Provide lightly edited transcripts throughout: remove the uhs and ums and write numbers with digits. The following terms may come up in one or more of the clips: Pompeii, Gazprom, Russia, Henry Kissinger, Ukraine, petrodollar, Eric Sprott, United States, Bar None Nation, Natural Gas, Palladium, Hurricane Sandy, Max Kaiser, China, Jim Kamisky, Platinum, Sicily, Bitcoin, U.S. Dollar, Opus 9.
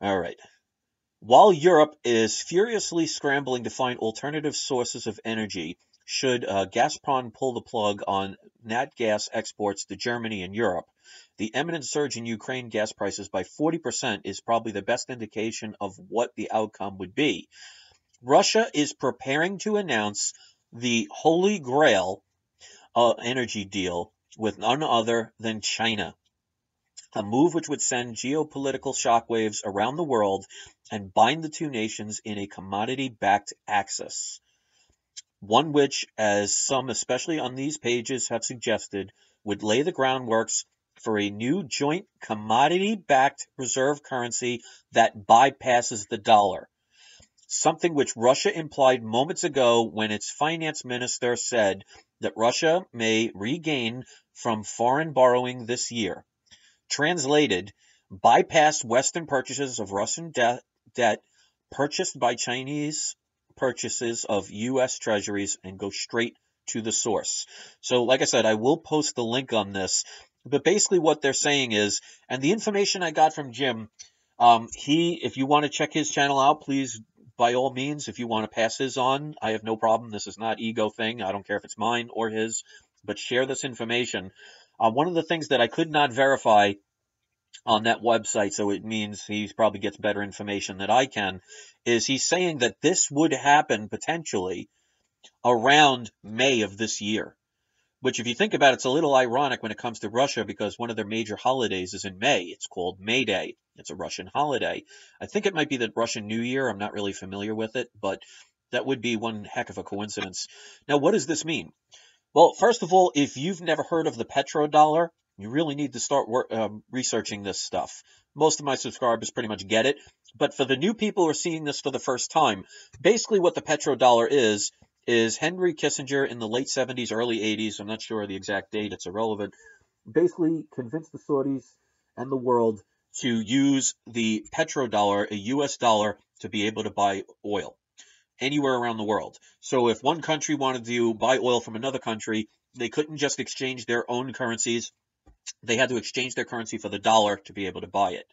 All right. While Europe is furiously scrambling to find alternative sources of energy, should Gazprom pull the plug on nat gas exports to Germany and Europe, the imminent surge in Ukraine gas prices by 40% is probably the best indication of what the outcome would be. Russia is preparing to announce the Holy Grail energy deal with none other than China, a move which would send geopolitical shockwaves around the world and bind the two nations in a commodity-backed axis, one which, as some especially on these pages have suggested, would lay the groundworks for a new joint commodity-backed reserve currency that bypasses the dollar, something which Russia implied moments ago when its finance minister said that Russia may regain from foreign borrowing this year. Translated, bypass Western purchases of Russian debt purchased by Chinese purchases of U.S. treasuries and go straight to the source. So like I said, I will post the link on this. But basically what they're saying is, and the information I got from Jim, if you want to check his channel out, please, by all means, if you want to pass his on, I have no problem. This is not ego thing. I don't care if it's mine or his, but share this information. One of the things that I could not verify on that website, so it means he probably gets better information than I can, is he's saying that this would happen potentially around May of this year, which if you think about it, it's a little ironic when it comes to Russia because one of their major holidays is in May. It's called May Day. It's a Russian holiday. I think it might be the Russian New Year. I'm not really familiar with it, but that would be one heck of a coincidence. Now, what does this mean? Well, first of all, if you've never heard of the petrodollar, you really need to start researching this stuff. Most of my subscribers pretty much get it. But for the new people who are seeing this for the first time, basically what the petrodollar is Henry Kissinger in the late 70s, early 80s, I'm not sure of the exact date, it's irrelevant, basically convinced the Saudis and the world to use the petrodollar, a U.S. dollar, to be able to buy oil anywhere around the world. So if one country wanted to buy oil from another country, they couldn't just exchange their own currencies. They had to exchange their currency for the dollar to be able to buy it.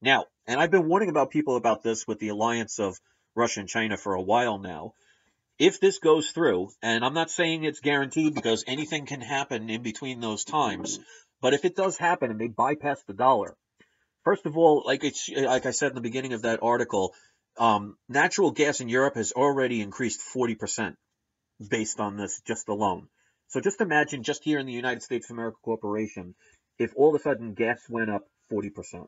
Now, and I've been warning about people about this with the alliance of Russia and China for a while now. If this goes through, and I'm not saying it's guaranteed because anything can happen in between those times, but if it does happen and they bypass the dollar, first of all, like I said in the beginning of that article, natural gas in Europe has already increased 40% based on this just alone. So just imagine just here in the United States of America Corporation, if all of a sudden gas went up 40%.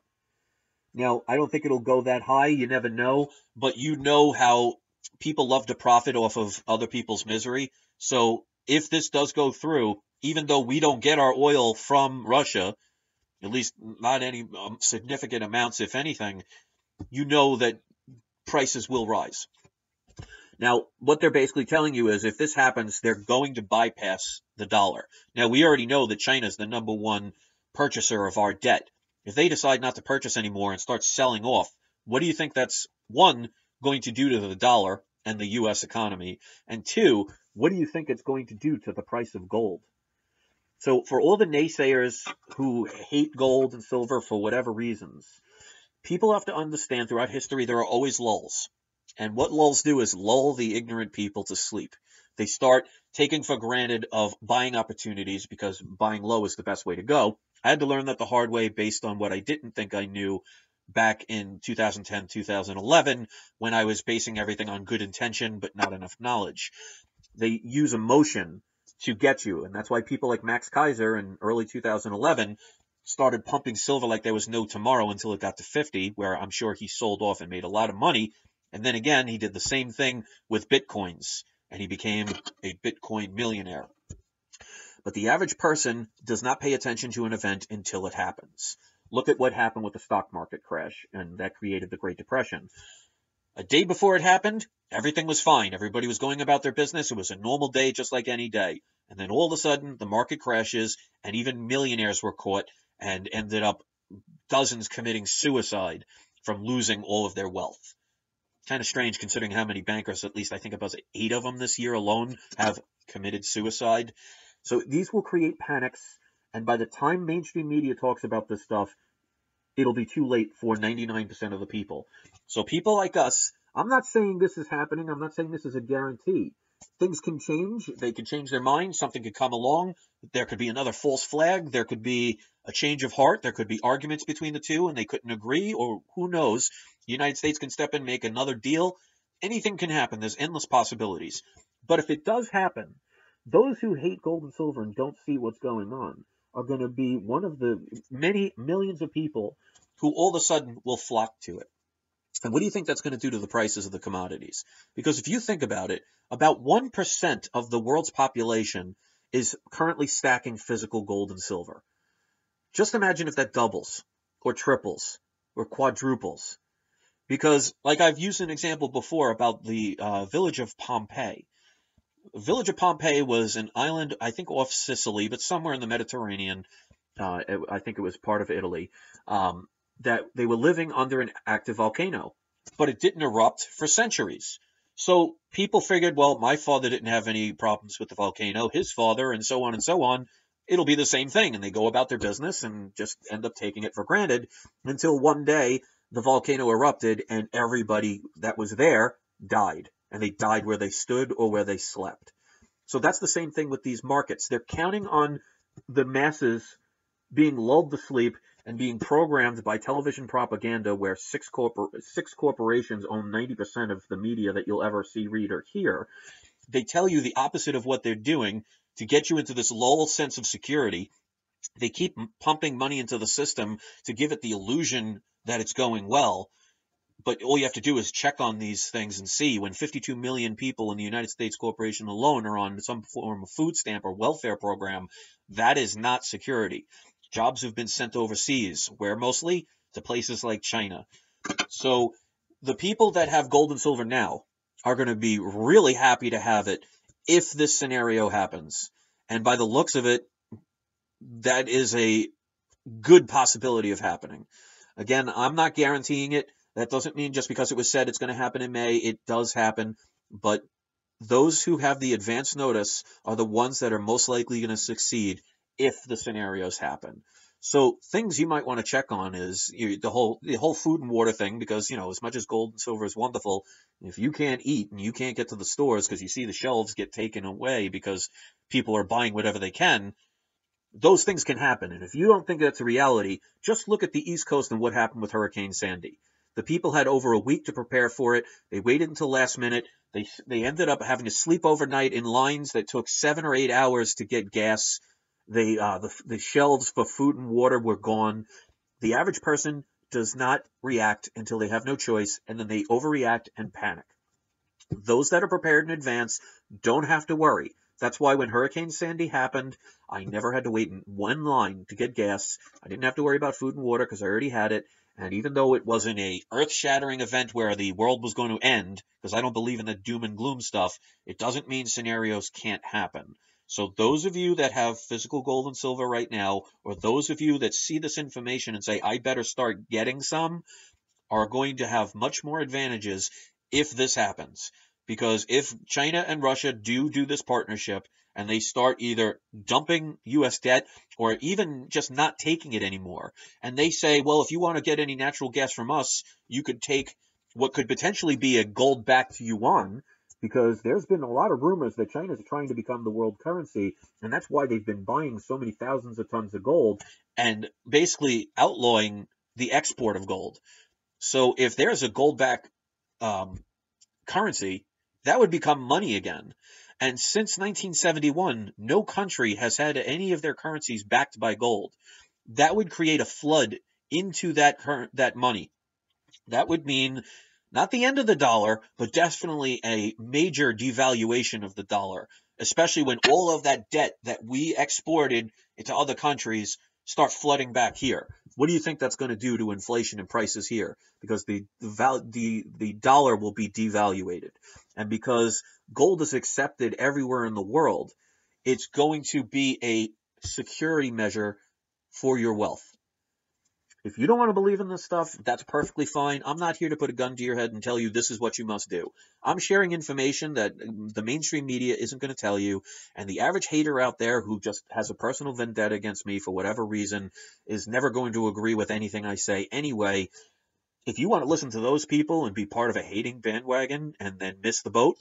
Now, I don't think it'll go that high. You never know. But you know how people love to profit off of other people's misery. So if this does go through, even though we don't get our oil from Russia, at least not any significant amounts, if anything, you know that prices will rise. Now, what they're basically telling you is if this happens, they're going to bypass the dollar. Now, we already know that China is the #1 purchaser of our debt. If they decide not to purchase anymore and start selling off, what do you think that's, one, going to do to the dollar and the U.S. economy? And two, what do you think it's going to do to the price of gold? So for all the naysayers who hate gold and silver for whatever reasons, people have to understand throughout history there are always lulls. And what lulls do is lull the ignorant people to sleep. They start taking for granted of buying opportunities because buying low is the best way to go. I had to learn that the hard way based on what I didn't think I knew back in 2010, 2011, when I was basing everything on good intention but not enough knowledge. They use emotion to get you, and that's why people like Max Kaiser in early 2011 started pumping silver like there was no tomorrow until it got to 50, where I'm sure he sold off and made a lot of money. And then again, he did the same thing with Bitcoins, and he became a Bitcoin millionaire. But the average person does not pay attention to an event until it happens. Look at what happened with the stock market crash, and that created the Great Depression. A day before it happened, everything was fine. Everybody was going about their business. It was a normal day, just like any day. And then all of a sudden, the market crashes, and even millionaires were caught and ended up dozens committing suicide from losing all of their wealth. Kind of strange considering how many bankers, at least I think about 8 of them this year alone, have committed suicide. So these will create panics. And by the time mainstream media talks about this stuff, it'll be too late for 99% of the people. So people like us, I'm not saying this is happening. I'm not saying this is a guarantee. Things can change. They can change their mind. Something could come along. There could be another false flag. There could be a change of heart. There could be arguments between the two and they couldn't agree, or who knows? The United States can step in, make another deal. Anything can happen. There's endless possibilities. But if it does happen, those who hate gold and silver and don't see what's going on are going to be one of the many millions of people who all of a sudden will flock to it. And what do you think that's going to do to the prices of the commodities? Because if you think about it, about 1% of the world's population is currently stacking physical gold and silver. Just imagine if that doubles or triples or quadruples. Because like I've used an example before about the village of Pompeii. The village of Pompeii was an island, I think off Sicily, but somewhere in the Mediterranean. I think it was part of Italy. That they were living under an active volcano, but it didn't erupt for centuries. So people figured, well, my father didn't have any problems with the volcano, his father, and so on, it'll be the same thing. And they go about their business and just end up taking it for granted until one day the volcano erupted and everybody that was there died. And they died where they stood or where they slept. So that's the same thing with these markets. They're counting on the masses being lulled to sleep and being programmed by television propaganda where six corporations own 90% of the media that you'll ever see, read, or hear. They tell you the opposite of what they're doing to get you into this lull sense of security. They keep pumping money into the system to give it the illusion that it's going well. But all you have to do is check on these things and see when 52 million people in the United States corporation alone are on some form of food stamp or welfare program, that is not security. Jobs have been sent overseas, where mostly? To places like China. So the people that have gold and silver now are going to be really happy to have it if this scenario happens. And by the looks of it, that is a good possibility of happening. Again, I'm not guaranteeing it. That doesn't mean just because it was said it's going to happen in May, it does happen. But those who have the advance notice are the ones that are most likely going to succeed if the scenarios happen. So things you might want to check on is the whole food and water thing, because, you know, as much as gold and silver is wonderful, if you can't eat and you can't get to the stores because you see the shelves get taken away because people are buying whatever they can, those things can happen. And if you don't think that's a reality, just look at the East Coast and what happened with Hurricane Sandy. The people had over a week to prepare for it. They waited until last minute. They ended up having to sleep overnight in lines that took 7 or 8 hours to get gas. The shelves for food and water were gone. The average person does not react until they have no choice, and then they overreact and panic. Those that are prepared in advance don't have to worry. That's why when Hurricane Sandy happened, I never had to wait in one line to get gas. I didn't have to worry about food and water because I already had it. And even though it wasn't an earth-shattering event where the world was going to end, because I don't believe in the doom and gloom stuff, it doesn't mean scenarios can't happen. So those of you that have physical gold and silver right now, or those of you that see this information and say, I better start getting some, are going to have much more advantages if this happens. Because if China and Russia do this partnership and they start either dumping U.S. debt or even just not taking it anymore, and they say, well, if you want to get any natural gas from us, you could take what could potentially be a gold-backed yuan, because there's been a lot of rumors that China's trying to become the world currency, and that's why they've been buying so many thousands of tons of gold and basically outlawing the export of gold. So if there's a gold-backed currency, that would become money again. And since 1971, no country has had any of their currencies backed by gold. That would create a flood into that money. That would mean not the end of the dollar, but definitely a major devaluation of the dollar, especially when all of that debt that we exported into other countries start flooding back here. What do you think that's going to do to inflation and prices here? Because the dollar will be devaluated. And because gold is accepted everywhere in the world, it's going to be a security measure for your wealth. If you don't want to believe in this stuff, that's perfectly fine. I'm not here to put a gun to your head and tell you this is what you must do. I'm sharing information that the mainstream media isn't going to tell you. And the average hater out there who just has a personal vendetta against me for whatever reason is never going to agree with anything I say anyway. If you want to listen to those people and be part of a hating bandwagon and then miss the boat,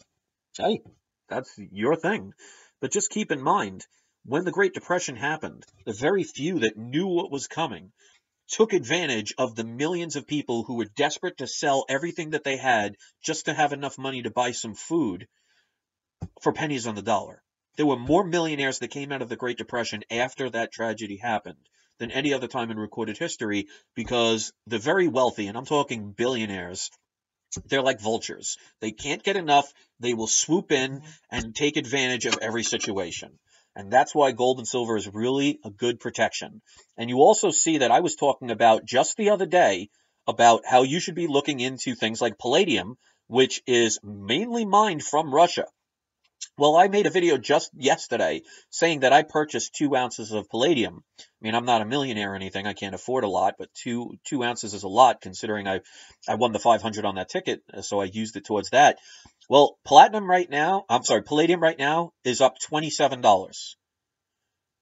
hey, that's your thing. But just keep in mind, when the Great Depression happened, the very few that knew what was coming took advantage of the millions of people who were desperate to sell everything that they had just to have enough money to buy some food for pennies on the dollar. There were more millionaires that came out of the Great Depression after that tragedy happened than any other time in recorded history, because the very wealthy, and I'm talking billionaires, they're like vultures. They can't get enough. They will swoop in and take advantage of every situation. And that's why gold and silver is really a good protection. And you also see that I was talking about just the other day about how you should be looking into things like palladium, which is mainly mined from Russia. Well, I made a video just yesterday saying that I purchased 2 ounces of palladium. I mean, I'm not a millionaire or anything. I can't afford a lot, but two ounces is a lot, considering I won the 500 on that ticket, so I used it towards that. Well, palladium right now is up $27.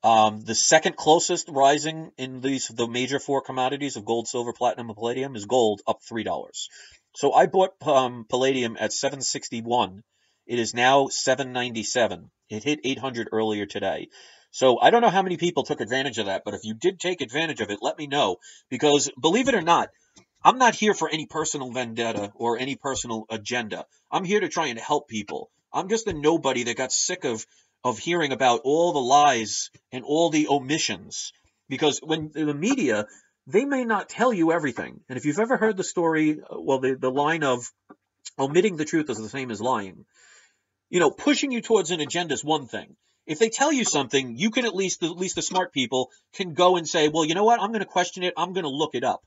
The second closest rising in the major four commodities of gold, silver, platinum, and palladium is gold, up $3. So I bought palladium at $7.61. It is now $7.97. It hit $800 earlier today. So I don't know how many people took advantage of that, but if you did take advantage of it, let me know. Because believe it or not, I'm not here for any personal vendetta or any personal agenda. I'm here to try and help people. I'm just a nobody that got sick of hearing about all the lies and all the omissions. Because when the media, they may not tell you everything. And if you've ever heard the story, well, the line of omitting the truth is the same as lying. You know, pushing you towards an agenda is one thing. If they tell you something, you can at least the smart people can go and say, well, you know what? I'm going to question it. I'm going to look it up.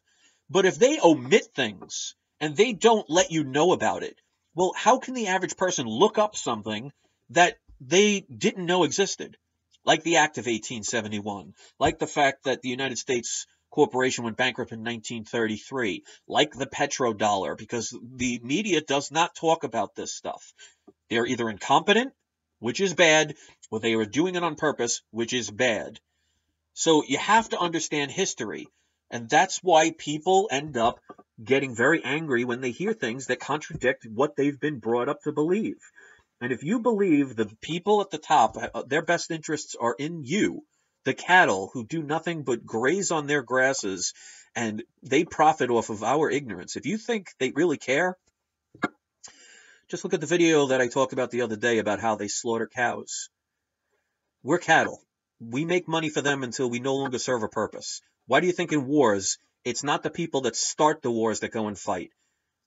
But if they omit things and they don't let you know about it, well, how can the average person look up something that they didn't know existed? Like the Act of 1871, like the fact that the United States Corporation went bankrupt in 1933, like the petrodollar, because the media does not talk about this stuff. They're either incompetent, which is bad, or they are doing it on purpose, which is bad. So you have to understand history. And that's why people end up getting very angry when they hear things that contradict what they've been brought up to believe. And if you believe the people at the top, their best interests are in you, the cattle who do nothing but graze on their grasses, and they profit off of our ignorance. If you think they really care, just look at the video that I talked about the other day about how they slaughter cows. We're cattle. We make money for them until we no longer serve a purpose. Why do you think in wars, it's not the people that start the wars that go and fight?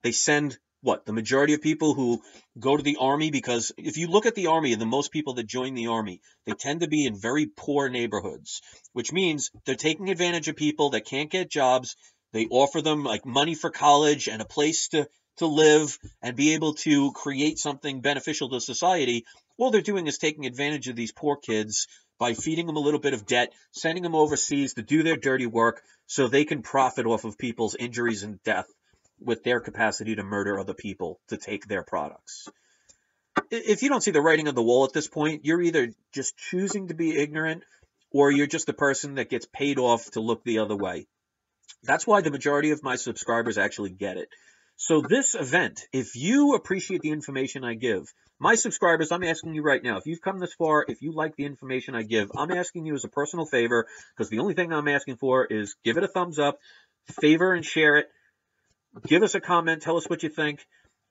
They send, what, the majority of people who go to the army? Because if you look at the army and the most people that join the army, they tend to be in very poor neighborhoods, which means they're taking advantage of people that can't get jobs. They offer them like money for college and a place to live and be able to create something beneficial to society. All they're doing is taking advantage of these poor kids by feeding them a little bit of debt, sending them overseas to do their dirty work so they can profit off of people's injuries and death with their capacity to murder other people to take their products. If you don't see the writing on the wall at this point, you're either just choosing to be ignorant or you're just a person that gets paid off to look the other way. That's why the majority of my subscribers actually get it. So this event, if you appreciate the information I give, my subscribers, I'm asking you right now, if you've come this far, if you like the information I give, I'm asking you as a personal favor, because the only thing I'm asking for is give it a thumbs up, favor and share it, give us a comment, tell us what you think,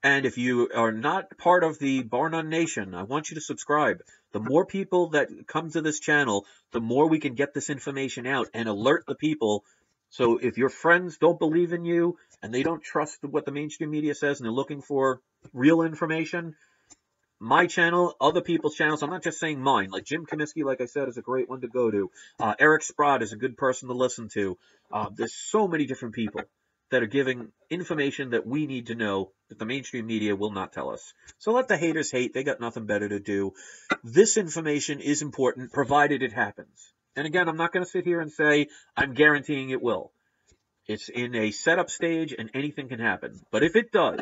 and if you are not part of the Bar None Nation, I want you to subscribe. The more people that come to this channel, the more we can get this information out and alert the people. So if your friends don't believe in you and they don't trust what the mainstream media says and they're looking for real information, my channel, other people's channels, I'm not just saying mine. Like Jim Kamisky, like I said, is a great one to go to. Eric Sprott is a good person to listen to. There's so many different people that are giving information that we need to know that the mainstream media will not tell us. So let the haters hate. They got nothing better to do. This information is important, provided it happens. And again, I'm not going to sit here and say I'm guaranteeing it will. It's in a setup stage and anything can happen. But if it does,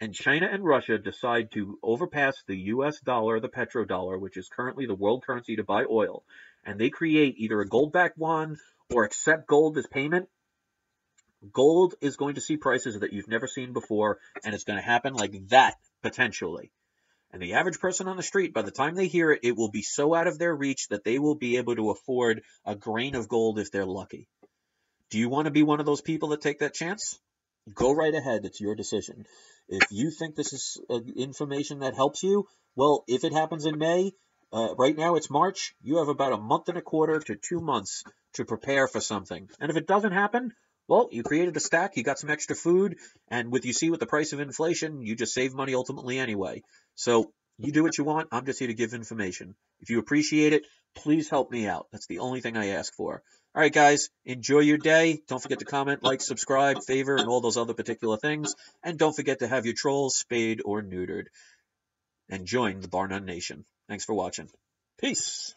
and China and Russia decide to overpass the U.S. dollar, the petrodollar, which is currently the world currency to buy oil, and they create either a gold-backed yuan or accept gold as payment, gold is going to see prices that you've never seen before, and it's going to happen like that, potentially. And the average person on the street, by the time they hear it, it will be so out of their reach that they will be able to afford a grain of gold if they're lucky. Do you want to be one of those people that take that chance? Go right ahead. It's your decision. If you think this is information that helps you, well, if it happens in May, right now it's March, you have about a month and a quarter to 2 months to prepare for something. And if it doesn't happen, well, you created a stack, you got some extra food, and with the price of inflation, you just save money ultimately anyway. So you do what you want. I'm just here to give information. If you appreciate it, please help me out. That's the only thing I ask for. All right, guys, enjoy your day. Don't forget to comment, like, subscribe, favor, and all those other particular things. And don't forget to have your trolls spayed or neutered. And join the Bar None Nation. Thanks for watching. Peace.